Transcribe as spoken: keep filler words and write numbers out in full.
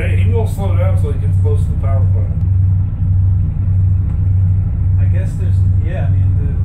bit. He will slow down so he gets close to the power plant. I guess there's, yeah, I mean, the